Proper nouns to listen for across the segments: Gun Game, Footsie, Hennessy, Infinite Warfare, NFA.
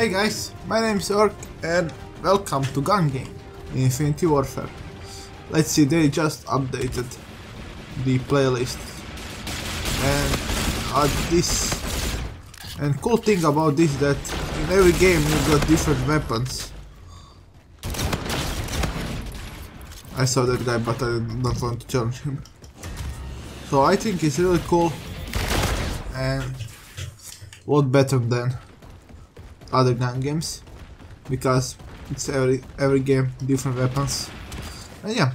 Hey guys, my name is Ork and welcome to Gun Game in Infinite Warfare. Let's see, they just updated the playlist and cool thing about this that in every game you got different weapons. I saw that guy but I don't want to challenge him. So I think it's really cool and what better than other gun games, because it's every game different weapons. And yeah.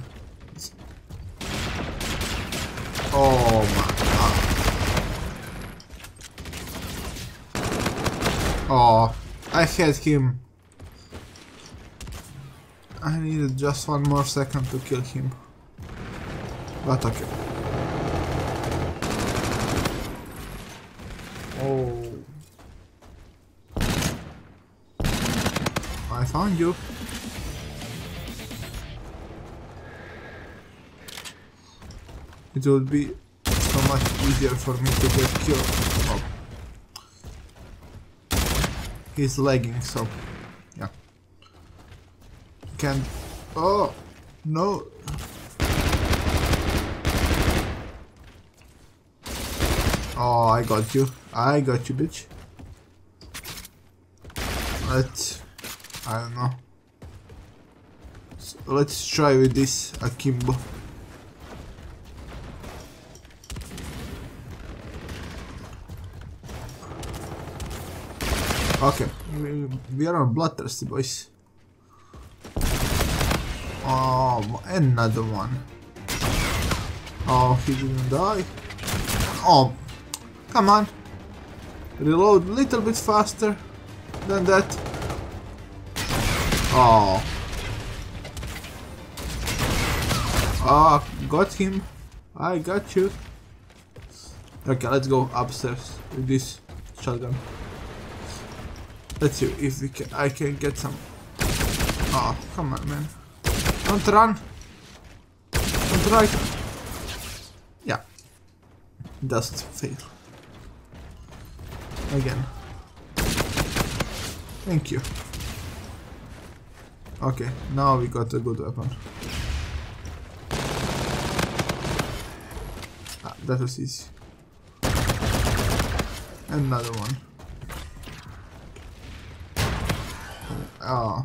Oh my god. Oh, I had him. I needed just one more second to kill him. But okay. Oh. I found you. It would be so much easier for me to get killed. Oh. He's lagging, so yeah. Can. Oh no. Oh, I got you. I got you, bitch. I don't know. So let's try with this akimbo. Okay, we are on bloodthirsty, boys. Oh, another one. Oh, he didn't die. Oh, come on. Reload a little bit faster than that. Oh. Ah, oh, got him. I got you. Okay, let's go upstairs with this shotgun. Let's see if I can get some. Oh, come on, man. Don't run. Don't try. Yeah. Just fail. Again. Thank you. Okay, now we got a good weapon. Ah, that was easy. Another one. Oh.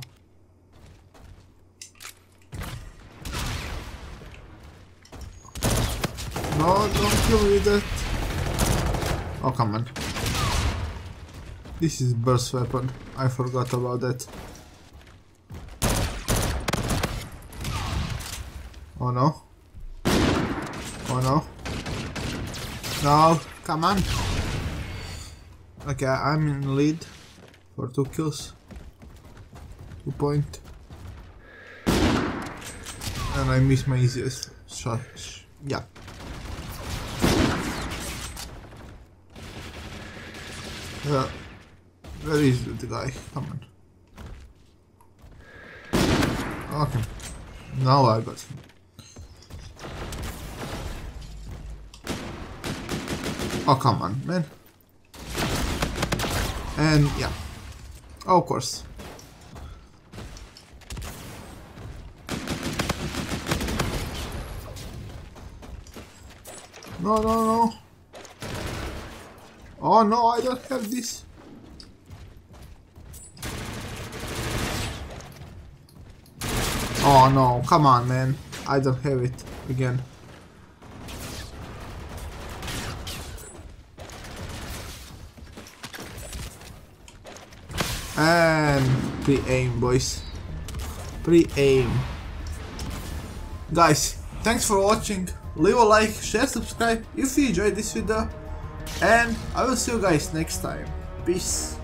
No, don't kill me with that. Oh, come on. This is burst weapon. I forgot about that. Oh no. Oh no. No, come on. Okay, I'm in lead for 2 kills. 2 points. And I missed my easiest shot. Yeah. Where is the guy? Come on. Okay. Now I got him. Oh, come on, man. And yeah. Oh, of course. No, no, no. Oh, no, I don't have this. Oh, no, come on, man. I don't have it again. And pre-aim, boys. Pre-aim. Guys, thanks for watching. Leave a like, share, subscribe if you enjoyed this video. And I will see you guys next time. Peace.